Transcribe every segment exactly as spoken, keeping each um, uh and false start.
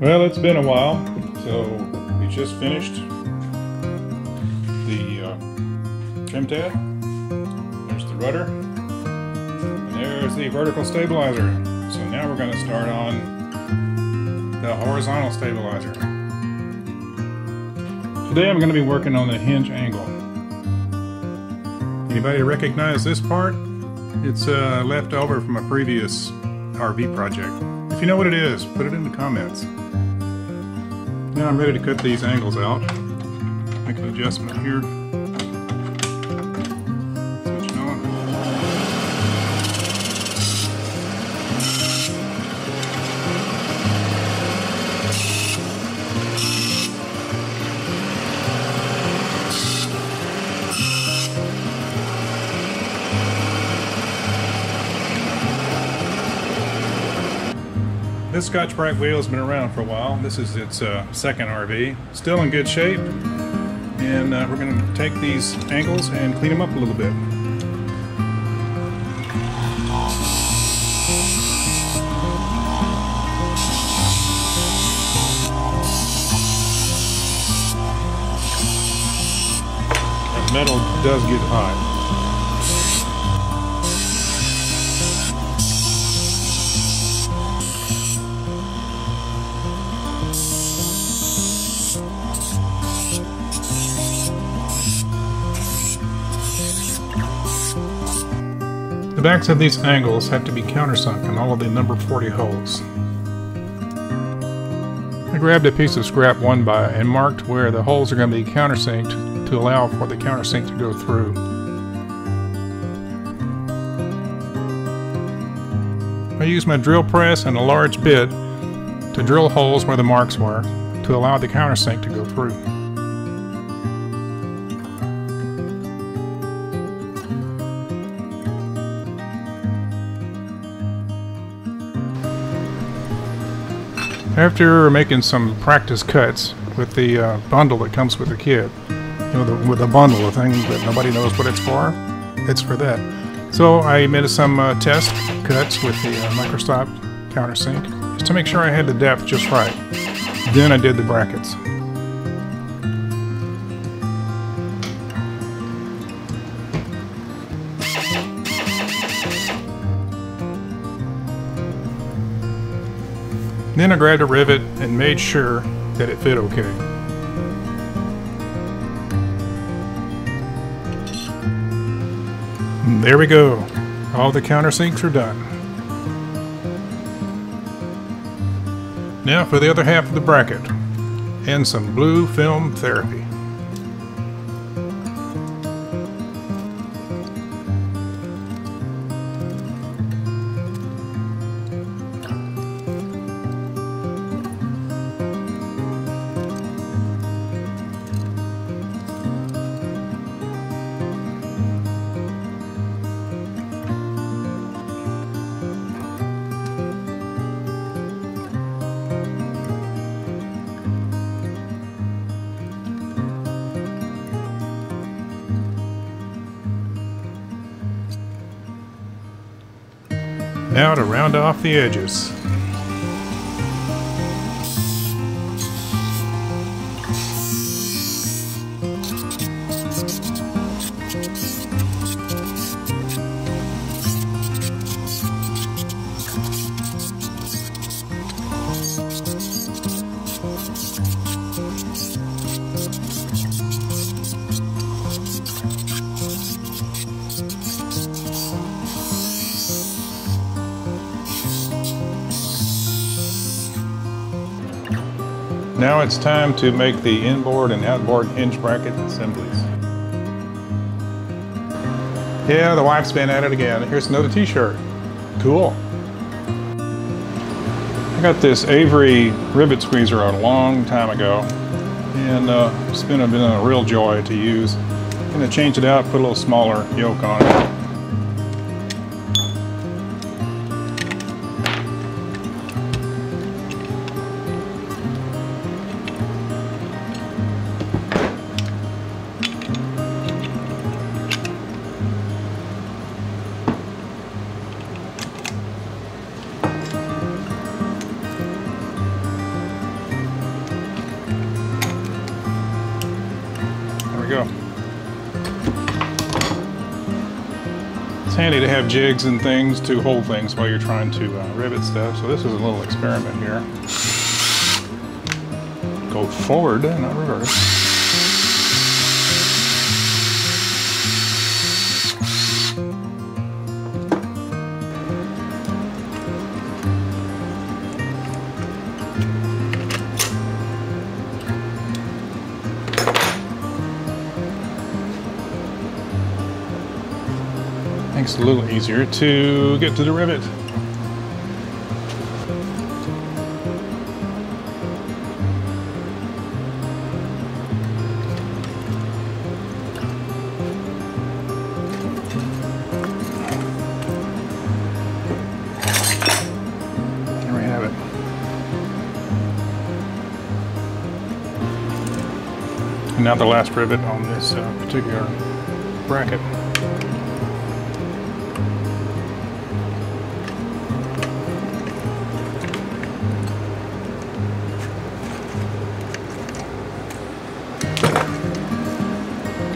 Well, it's been a while, so we just finished the uh, trim tab. There's the rudder, and there's the vertical stabilizer. So now we're going to start on the horizontal stabilizer. Today I'm going to be working on the hinge angle. Anybody recognize this part? It's uh, left over from a previous R V project. If you know what it is, put it in the comments. Now I'm ready to cut these angles out. Make an adjustment here. Switching on. This Scotch-Brite wheel has been around for a while. This is its uh, second R V. Still in good shape. And uh, we're going to take these angles and clean them up a little bit. That metal does get hot. The backs of these angles have to be countersunk in all of the number forty holes. I grabbed a piece of scrap one by and marked where the holes are going to be countersinked to allow for the countersink to go through. I used my drill press and a large bit to drill holes where the marks were to allow the countersink to go through. After making some practice cuts with the uh, bundle that comes with the kit, you know, the, with a bundle of things that nobody knows what it's for, it's for that. So I made some uh, test cuts with the uh, Microstop countersink just to make sure I had the depth just right. Then I did the brackets. Then I grabbed a rivet and made sure that it fit okay. And there we go. All the countersinks are done. Now for the other half of the bracket and some blue film therapy. Now to round off the edges. Now it's time to make the inboard and outboard hinge bracket assemblies. Yeah, the wife's been at it again. Here's another t-shirt. Cool. I got this Avery rivet squeezer a long time ago, and uh, it's been a, been a real joy to use. I'm going to change it out, put a little smaller yoke on it. handy to have jigs and things to hold things while you're trying to uh, rivet stuff. So this is a little experiment here. Go forward, not reverse. Makes it a little easier to get to the rivet. And now the last rivet on this uh, particular bracket.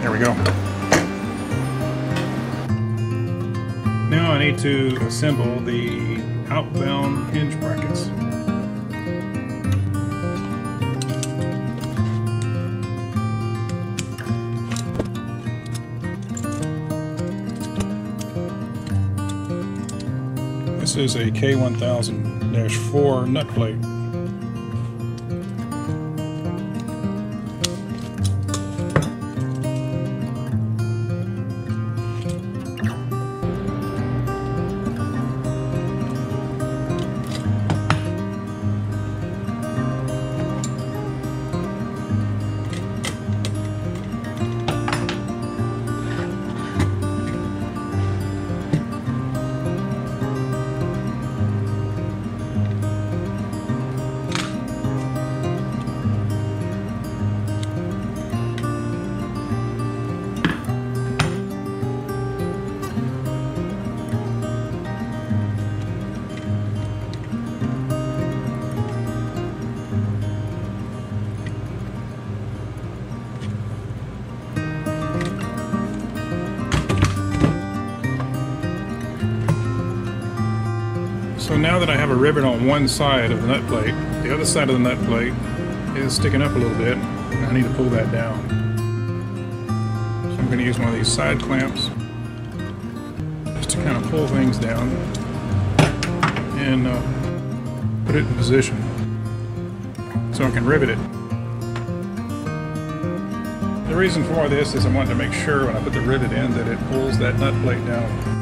There we go. Now I need to assemble the outbound hinge brackets. This is a K one thousand dash four nut plate. So now that I have a rivet on one side of the nut plate, the other side of the nut plate is sticking up a little bit, and I need to pull that down. So I'm going to use one of these side clamps just to kind of pull things down and uh, put it in position so I can rivet it. The reason for this is I wanted to make sure when I put the rivet in that it pulls that nut plate down.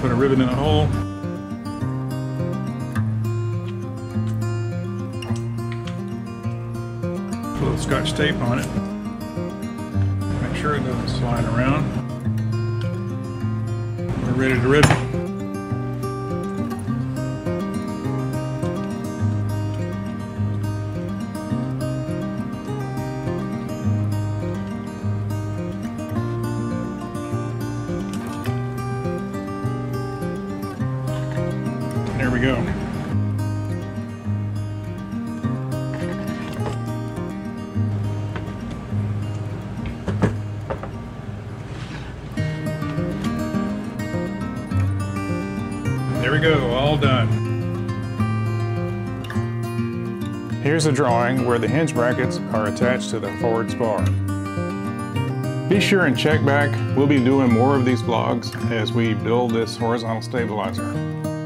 Put a rivet in a hole. Put a little Scotch tape on it. Make sure it doesn't slide around. We're ready to rivet. There we go. There we go, all done. Here's a drawing where the hinge brackets are attached to the forward spar. Be sure and check back. We'll be doing more of these vlogs as we build this horizontal stabilizer.